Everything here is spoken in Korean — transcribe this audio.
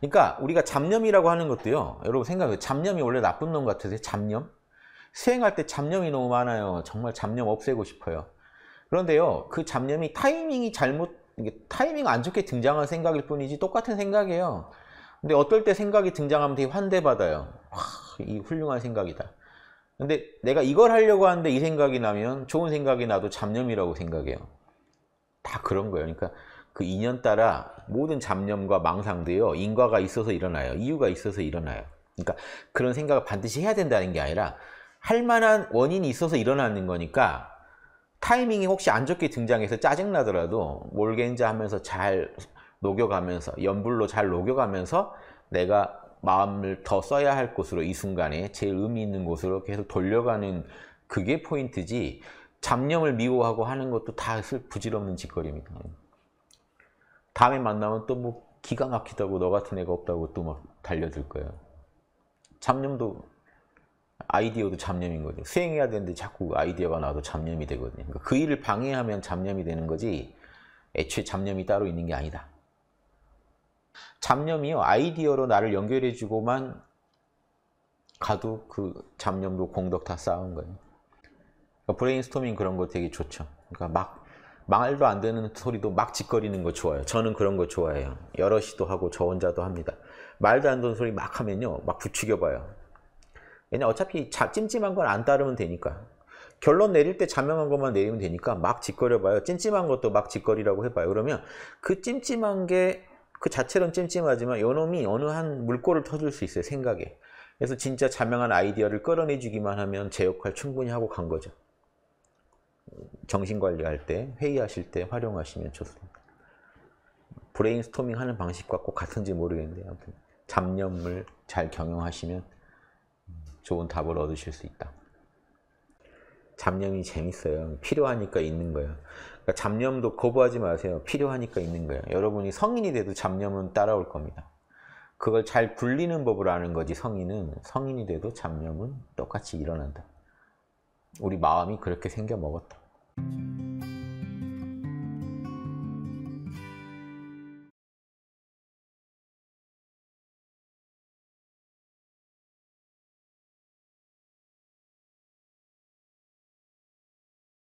그러니까 우리가 잡념이라고 하는 것도요, 여러분 생각해요. 잡념이 원래 나쁜 놈 같으세요? 잡념? 수행할 때 잡념이 너무 많아요. 정말 잡념 없애고 싶어요. 그런데요, 그 잡념이 타이밍이 잘못, 타이밍 안 좋게 등장한 생각일 뿐이지 똑같은 생각이에요. 근데 어떨 때 생각이 등장하면 되게 환대받아요. 와, 이 훌륭한 생각이다. 근데 내가 이걸 하려고 하는데 이 생각이 나면 좋은 생각이 나도 잡념이라고 생각해요. 다 그런 거예요. 그러니까 그 인연 따라 모든 잡념과 망상도요, 인과가 있어서 일어나요. 이유가 있어서 일어나요. 그러니까 그런 생각을 반드시 해야 된다는 게 아니라 할 만한 원인이 있어서 일어나는 거니까 타이밍이 혹시 안 좋게 등장해서 짜증나더라도 몰겐자 하면서 잘 녹여가면서, 연불로 잘 녹여가면서 내가 마음을 더 써야 할 곳으로, 이 순간에 제일 의미 있는 곳으로 계속 돌려가는 그게 포인트지, 잡념을 미워하고 하는 것도 다 부질없는 짓거리입니다. 다음에 만나면 또 뭐 기가 막히다고 너 같은 애가 없다고 또 막 달려들 거예요. 잡념도, 아이디어도 잡념인 거죠. 수행해야 되는데 자꾸 아이디어가 나와도 잡념이 되거든요. 그러니까 그 일을 방해하면 잡념이 되는 거지 애초에 잡념이 따로 있는 게 아니다. 잡념이요, 아이디어로 나를 연결해주고만 가도 그 잡념도 공덕 다 쌓은 거예요. 그러니까 브레인스토밍 그런 거 되게 좋죠. 그러니까 막 말도 안 되는 소리도 막 짓거리는 거 좋아요. 저는 그런 거 좋아해요. 여럿이도 하고 저 혼자도 합니다. 말도 안 되는 소리 막 하면요, 막 부추겨봐요. 왜냐면 어차피 찜찜한 건 안 따르면 되니까. 결론 내릴 때 자명한 것만 내리면 되니까 막 짓거려봐요. 찜찜한 것도 막 짓거리라고 해봐요. 그러면 그 찜찜한 게 그 자체로는 찜찜하지만 요놈이 어느 한 물꼬를 터줄 수 있어요, 생각에. 그래서 진짜 자명한 아이디어를 끌어내주기만 하면 제 역할 충분히 하고 간 거죠. 정신관리할 때, 회의하실 때 활용하시면 좋습니다. 브레인스토밍 하는 방식과 꼭 같은지 모르겠는데 아무튼 잡념을 잘 경영하시면 좋은 답을 얻으실 수 있다. 잡념이 재밌어요. 필요하니까 있는 거예요. 그러니까 잡념도 거부하지 마세요. 필요하니까 있는 거예요. 여러분이 성인이 돼도 잡념은 따라올 겁니다. 그걸 잘 굴리는 법을 아는 거지, 성인은. 성인이 돼도 잡념은 똑같이 일어난다. 우리 마음이 그렇게 생겨먹었다.